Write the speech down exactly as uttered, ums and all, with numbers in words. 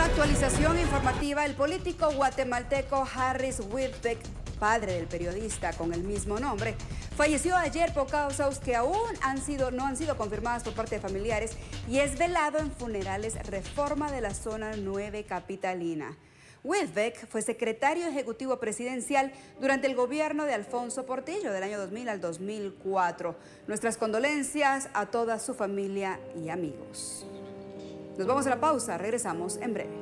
Una actualización informativa, el político guatemalteco Harris Whitbeck, padre del periodista con el mismo nombre, falleció ayer por causas que aún han sido, no han sido confirmadas por parte de familiares y es velado en Funerales Reforma de la Zona nueve Capitalina. Whitbeck fue secretario ejecutivo presidencial durante el gobierno de Alfonso Portillo del año dos mil al dos mil cuatro. Nuestras condolencias a toda su familia y amigos. Nos vamos a la pausa, regresamos en breve.